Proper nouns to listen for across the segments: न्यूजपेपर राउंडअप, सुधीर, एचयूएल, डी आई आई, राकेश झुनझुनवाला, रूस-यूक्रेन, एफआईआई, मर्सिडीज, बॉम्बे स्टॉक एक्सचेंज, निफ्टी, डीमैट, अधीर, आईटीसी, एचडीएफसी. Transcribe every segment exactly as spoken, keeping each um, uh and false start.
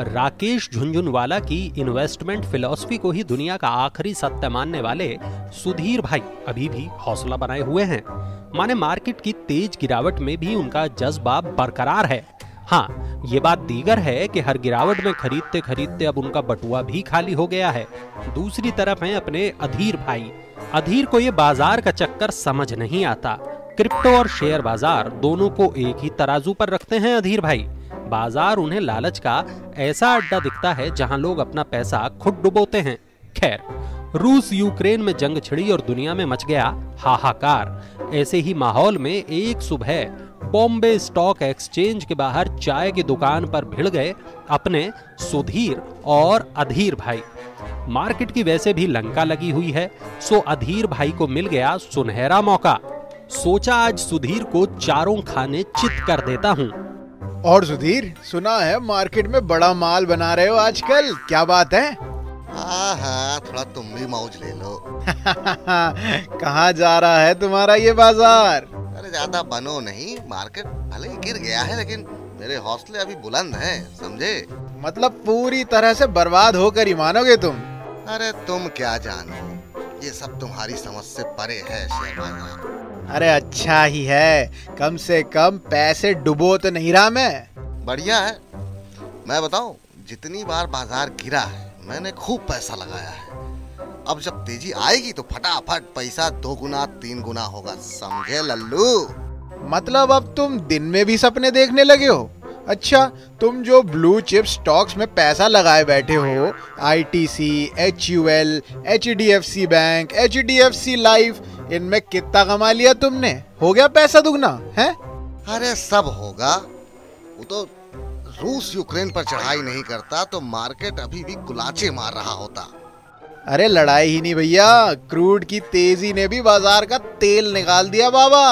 राकेश झुनझुनवाला की investment philosophy को ही दुनिया का आखिरी सत्य मानने वाले सुधीर भाई अभी भी हौसला बनाए हुए हैं। माने मार्केट की तेज गिरावट में भी उनका जज्बा बरकरार है। हाँ, ये बात दीगर है कि हर गिरावट में खरीदते खरीदते अब उनका बटुआ भी खाली हो गया है। दूसरी तरफ हैं अपने अधीर भाई। अधीर को ये बाजार का चक्कर समझ नहीं आता। क्रिप्टो और शेयर बाजार दोनों को एक ही तराजू पर रखते हैं अधीर भाई। बाजार उन्हें लालच का ऐसा अड्डा दिखता है जहां लोग अपना पैसा खुद डुबोते हैं। खैर, रूस यूक्रेन में जंग छिड़ी और दुनिया में मच गया हाहाकार। ऐसे ही माहौल में एक सुबह बॉम्बे स्टॉक एक्सचेंज के बाहर चाय की दुकान पर भिड़ गए अपने सुधीर और अधीर भाई। मार्केट की वैसे भी लंका लगी हुई है, सो अधीर भाई को मिल गया सुनहरा मौका। सोचा आज सुधीर को चारों खाने चित कर देता हूँ। और सुधीर, सुना है मार्केट में बड़ा माल बना रहे हो आजकल, क्या बात है? हाँ हाँ, थोड़ा तुम भी मौज ले लो। कहाँ जा रहा है तुम्हारा ये बाजार? अरे ज्यादा बनो नहीं, मार्केट भले ही गिर गया है लेकिन मेरे हौसले अभी बुलंद हैं, समझे? मतलब पूरी तरह से बर्बाद होकर ही मानोगे तुम? अरे तुम क्या जानो, ये सब तुम्हारी समझ से परे है शेयर बाजार। अरे अच्छा ही है, कम से कम पैसे डुबो तो नहीं रहा मैं। बढ़िया है। मैं बताऊँ, जितनी बार बाजार गिरा है मैंने खूब पैसा लगाया है। अब जब तेजी आएगी तो फटाफट पैसा दो गुना तीन गुना होगा, समझे लल्लू? मतलब अब तुम दिन में भी सपने देखने लगे हो। अच्छा, तुम जो ब्लू चिप स्टॉक्स में पैसा लगाए बैठे हो, I T C, H U L, H D F C bank, H D F C life, इनमें कितना कमा लिया तुमने? हो गया पैसा दुगना है? अरे सब होगा, वो तो रूस यूक्रेन पर चढ़ाई नहीं करता तो मार्केट अभी भी कुलाचे मार रहा होता। अरे लड़ाई ही नहीं भैया, क्रूड की तेजी ने भी बाजार का तेल निकाल दिया बाबा।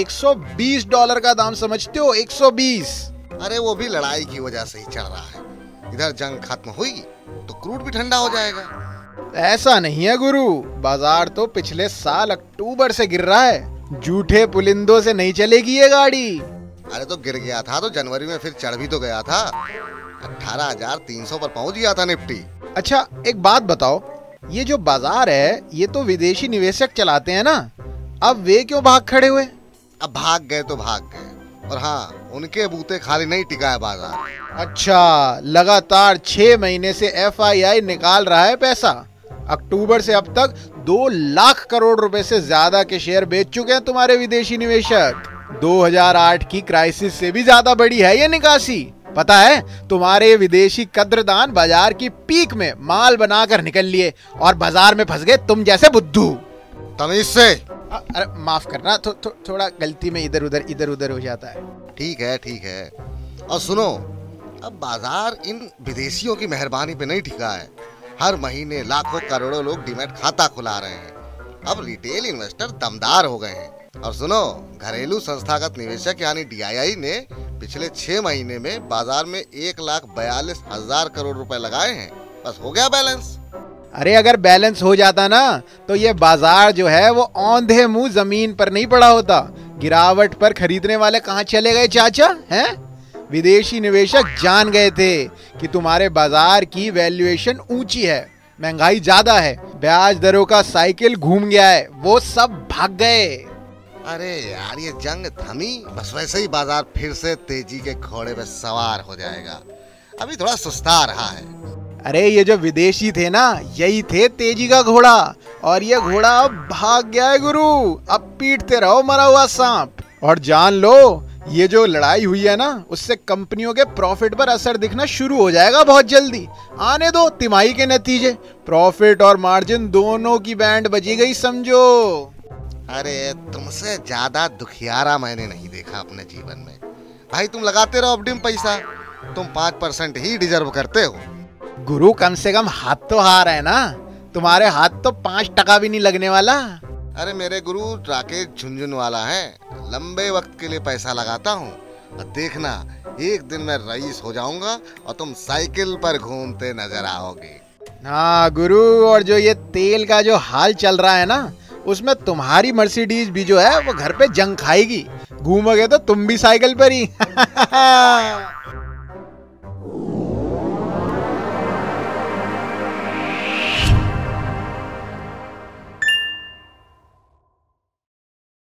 एक सौ बीस डॉलर का दाम समझते हो? एक सौ बीस। अरे वो भी लड़ाई की वजह से ही चढ़ रहा है। इधर जंग खत्म हुई तो क्रूड भी ठंडा हो जाएगा। ऐसा नहीं है गुरु, बाजार तो पिछले साल अक्टूबर से गिर रहा है। झूठे पुलिंदों से नहीं चलेगी ये गाड़ी। अरे तो गिर गया था तो जनवरी में फिर चढ़ भी तो गया था। अठारह हज़ार तीन सौ पर पहुंच गया था निफ्टी। अच्छा एक बात बताओ, ये जो बाजार है ये तो विदेशी निवेशक चलाते हैं ना, अब वे क्यों भाग खड़े हुए? अब भाग गए तो भाग गए, और हाँ, उनके बूते खाली नहीं टिका है बाजार। अच्छा, लगातार छह महीने से एफ आई आई निकाल रहा है पैसा। अक्टूबर से अब तक दो लाख करोड़ रुपए से ज्यादा के शेयर बेच चुके हैं तुम्हारे विदेशी निवेशक। दो हज़ार आठ की क्राइसिस से भी ज्यादा बड़ी है ये निकासी। पता है, तुम्हारे विदेशी कद्रदान बाजार की पीक में माल बनाकर निकल लिए और बाजार में फंस गए तुम जैसे बुद्धू। तमीज से। अरे माफ करना, थो, थो, थोड़ा गलती में इधर उधर इधर उधर हो जाता है। ठीक है ठीक है। और सुनो, अब बाजार इन विदेशियों की मेहरबानी पे नहीं टिका है। हर महीने लाखों करोड़ों लोग डीमैट खाता खुला रहे हैं। अब रिटेल इन्वेस्टर दमदार हो गए हैं। और सुनो, घरेलू संस्थागत निवेशक यानी डी आई आई ने पिछले छह महीने में बाजार में एक लाख बयालीस हजार करोड़ रुपए लगाए हैं। बस हो गया बैलेंस। अरे अगर बैलेंस हो जाता ना तो ये बाजार जो है वो औंधे मुंह जमीन पर नहीं पड़ा होता। गिरावट पर खरीदने वाले कहाँ चले गए चाचा हैं? विदेशी निवेशक जान गए थे कि तुम्हारे बाजार की वैल्यूएशन ऊंची है, महंगाई ज्यादा है, ब्याज दरों का साइकिल घूम गया है, वो सब भाग गए। अरे यार, ये जंग थमी बस वैसे ही बाजार फिर से तेजी के घोड़े पे सवार हो जाएगा। अभी थोड़ा सुस्ता रहा है। अरे ये जो विदेशी थे ना, यही थे तेजी का घोड़ा, और ये घोड़ा अब भाग गया है गुरु। अब पीटते रहो मरा हुआ सांप। और जान लो, ये जो लड़ाई हुई है ना, उससे कंपनियों के प्रॉफिट पर असर दिखना शुरू हो जाएगा बहुत जल्दी। आने दो तिमाही के नतीजे, प्रॉफिट और मार्जिन दोनों की बैंड बजी गई समझो। अरे तुमसे ज्यादा दुखियारा मैंने नहीं देखा अपने जीवन में। भाई तुम लगाते रहो अपडिम पैसा, तुम पाँच परसेंट ही डिजर्व करते हो। गुरु कम से कम हाथ तो हार है ना, तुम्हारे हाथ तो पाँच टका भी नहीं लगने वाला। अरे मेरे गुरु राकेश झुनझुनवाला हैं, लंबे वक्त के लिए पैसा लगाता हूँ और देखना एक दिन मैं रईस हो जाऊंगा और तुम साइकिल पर घूमते नजर आओगे। हाँ गुरु, और जो ये तेल का जो हाल चल रहा है ना, उसमें तुम्हारी मर्सिडीज भी जो है वो घर पे जंग खाएगी। घूमोगे तो तुम भी साइकिल पर ही।